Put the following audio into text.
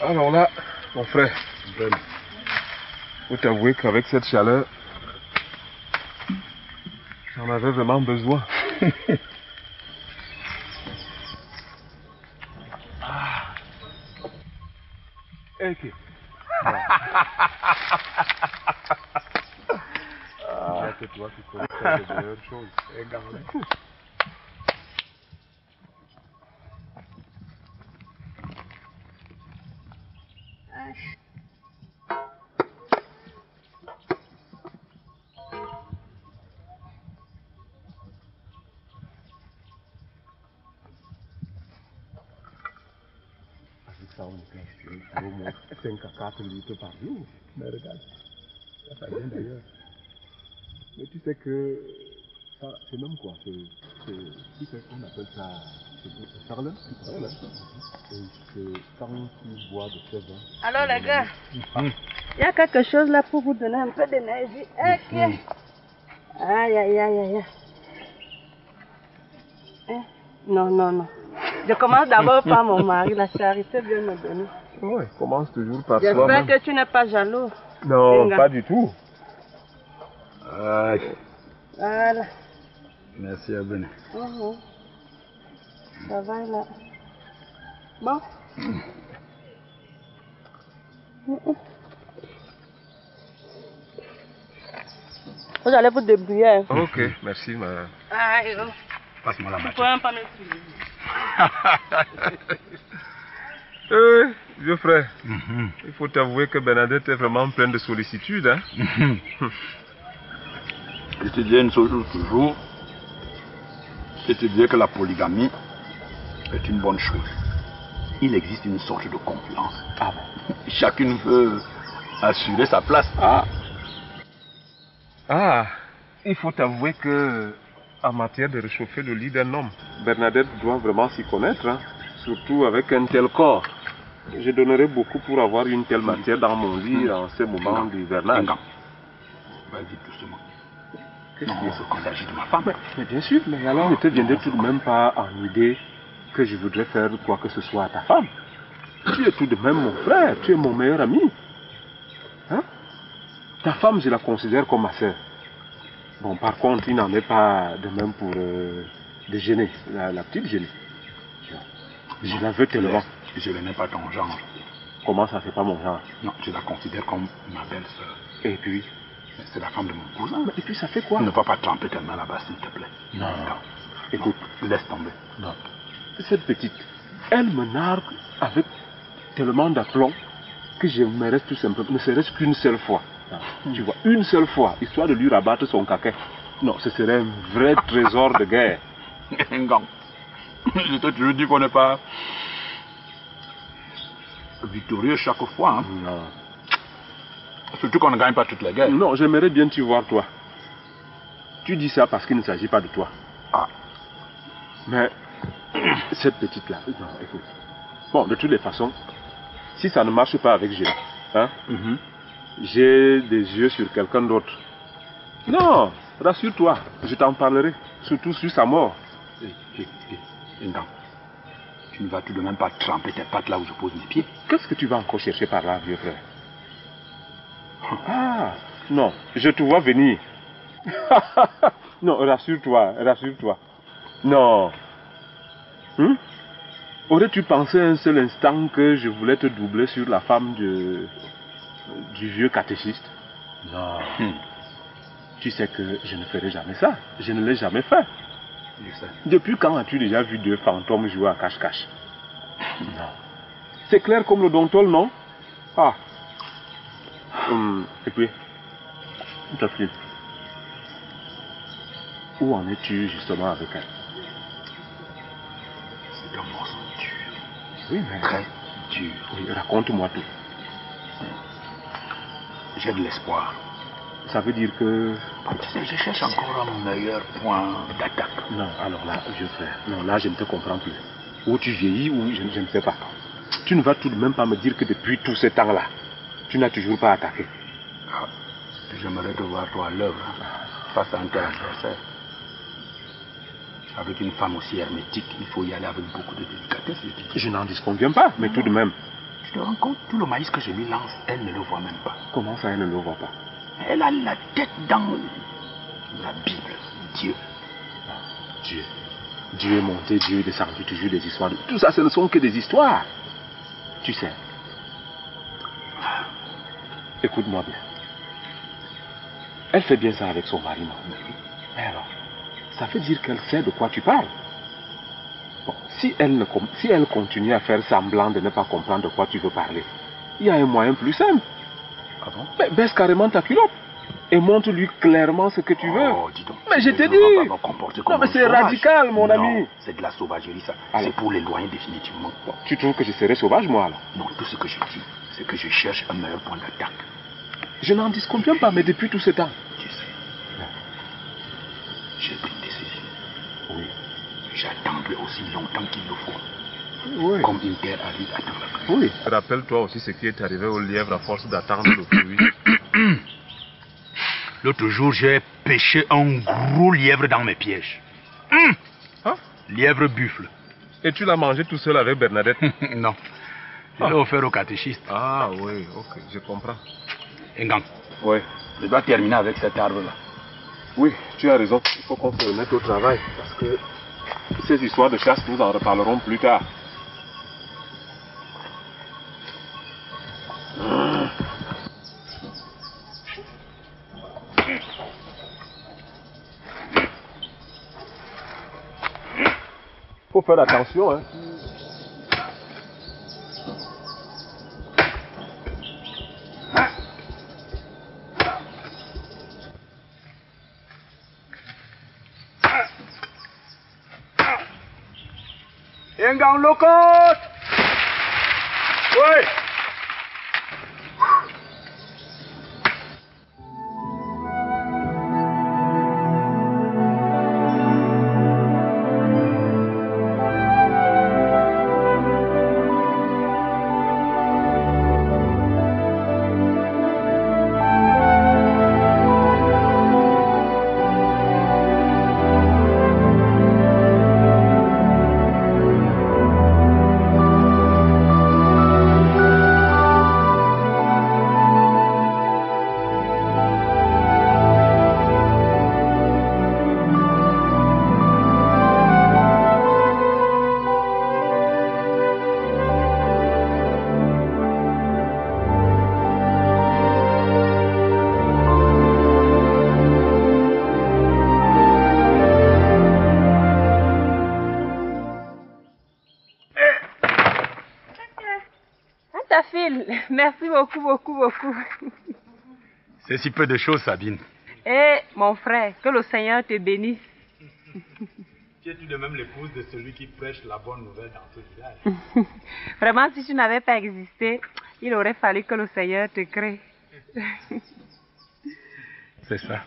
Alors là, mon frère, il faut t'avouer qu'avec cette chaleur, j'en avais vraiment besoin. Ok. C'est toi qui connais les meilleures choses. Regarde. Par jour, mais regarde, ça fait bien d'ailleurs. Mais tu sais que ça, c'est même quoi, on appelle ça le charlin. Voilà. Et c'est quand tu bois de ce vin. Alors les gars, il y a quelque chose là pour vous donner un peu d'énergie. Ok. Aïe aïe aïe aïe. Non, non, non. Je commence d'abord par mon mari, la charité vient me donner. Oui, commence toujours par soi-même. J'espère que tu n'es pas jaloux. Non, pas du tout. Ah. Voilà. Merci Abene. Ça va là. Bon. Vous allez vous débrouiller. Ok, merci madame. Ah, passe-moi la batte. Pourquoi pas me suivre? Vieux frère, il faut t'avouer que Bernadette est vraiment pleine de sollicitude. Hein? Je te dis une chose toujours, je te dis que la polygamie est une bonne chose. Il existe une sorte de concurrence. Ah bon. Chacune veut assurer sa place. Ah, ah, il faut t'avouer que en matière de réchauffer le lit d'un homme, Bernadette doit vraiment s'y connaître. Hein? Surtout avec un tel corps. Je donnerais beaucoup pour avoir une telle matière dans mon lit en ces moments d'hivernage. Vas-y doucement. Qu'est-ce qui est ce condamné de ma femme? Mais bien sûr, mais alors ne te viendrais tout de même pas en idée que je voudrais faire quoi que ce soit à ta femme. Tu es tout de même mon frère, tu es mon meilleur ami. Hein? Ta femme, je la considère comme ma sœur. Bon, par contre, il n'en est pas de même pour déjeuner, la petite Gélie. Je la veux tellement. Je n'aime pas ton genre. Comment ça, c'est pas mon genre? Non, je la considère comme ma belle-sœur. Et puis? C'est la femme de mon cousin. Et puis ça fait quoi? Ne va pas tremper tellement là-bas, s'il te plaît. Non. Écoute, laisse tomber. Non. Cette petite, elle me nargue avec tellement d'aplomb que je me reste tout simplement, ne serait-ce qu'une seule fois. Tu vois, une seule fois, histoire de lui rabattre son caquet. Non, ce serait un vrai trésor de guerre. Je te toujours dit qu'on n'est pas victorieux chaque fois. Hein. Non. Surtout qu'on ne gagne pas toutes les guerres. Non, j'aimerais bien t'y voir, toi. Tu dis ça parce qu'il ne s'agit pas de toi. Ah. Mais cette petite-là, non, écoute. Bon, de toutes les façons, si ça ne marche pas avec Gélie, hein, j'ai des yeux sur quelqu'un d'autre. Non, rassure-toi, je t'en parlerai. Surtout sur sa mort. Non. Tu ne vas tout de même pas tremper tes pattes là où je pose mes pieds. Qu'est-ce que tu vas encore chercher par là, vieux frère? Ah, non, je te vois venir. Non, rassure-toi, rassure-toi. Non. Aurais-tu pensé un seul instant que je voulais te doubler sur la femme du vieux catéchiste? Non. Tu sais que je ne ferai jamais ça. Je ne l'ai jamais fait. Je sais. Depuis quand as-tu déjà vu deux fantômes jouer à cache-cache? Non. C'est clair comme le dontol, non? Ah. Et puis, ta fille, où en es-tu justement avec elle? C'est un morceau dur. Oui, mais très dur. Oui, raconte-moi tout. J'ai de l'espoir. Ça veut dire que... Tu sais, je cherche encore un meilleur point d'attaque. Non, alors là, je fais. Non, là, je ne te comprends plus. Ou tu vieillis ou je ne sais pas. Tu ne vas tout de même pas me dire que depuis tout ce temps-là, tu n'as toujours pas attaqué. Ah, j'aimerais te voir toi à l'œuvre, face à un tel adversaire. Avec une femme aussi hermétique, il faut y aller avec beaucoup de délicatesse. Je n'en disconviens pas, mais tout de même. Tu te rends compte, tout le maïs que je lui lance, elle ne le voit même pas. Comment ça, elle ne le voit pas? Elle a la tête dans la Bible, Dieu. Dieu. Dieu est monté, Dieu est descendu, toujours des histoires. Tout ça, ce ne sont que des histoires. Tu sais. Écoute-moi bien. Elle fait bien ça avec son mari, non? Mais alors, ça veut dire qu'elle sait de quoi tu parles. Bon, si elle continue à faire semblant de ne pas comprendre de quoi tu veux parler, il y a un moyen plus simple. Ah bon? Mais baisse carrément ta culotte et montre-lui clairement ce que tu veux. Oh, dis donc. Mais je t'ai dit. Non, mais c'est radical, mon ami. C'est de la sauvagerie, ça. C'est pour l'éloigner définitivement. Bon, tu trouves que je serais sauvage, moi, alors? Non, tout ce que je dis, c'est que je cherche un meilleur point d'attaque. Je n'en disconviens pas, mais depuis tout ce temps. Tu sais. J'ai pris une décision. Oui. J'attendrai aussi longtemps qu'il le faut. Oui. Comme une terre arrive à tout le monde. Oui. Rappelle-toi aussi ce qui est arrivé au lièvre à force d'attendre le fruit. L'autre jour, j'ai pêché un gros lièvre dans mes pièges. Hein? Lièvre buffle. Et tu l'as mangé tout seul avec Bernadette? Non. Je l'ai offert au catéchiste. Ah oui, ok, je comprends. Engang. Oui, je dois terminer avec cet arbre-là. Oui, tu as raison. Il faut qu'on se remette au travail parce que... Ces histoires de chasse, nous en reparlerons plus tard. Faut faire attention, hein. Dans le compte. Oui. Merci beaucoup, beaucoup, beaucoup. C'est si peu de choses, Sabine. Eh, mon frère, que le Seigneur te bénisse. Tu es tout de même l'épouse de celui qui prêche la bonne nouvelle dans ce village. Vraiment, si tu n'avais pas existé, il aurait fallu que le Seigneur te crée. C'est ça.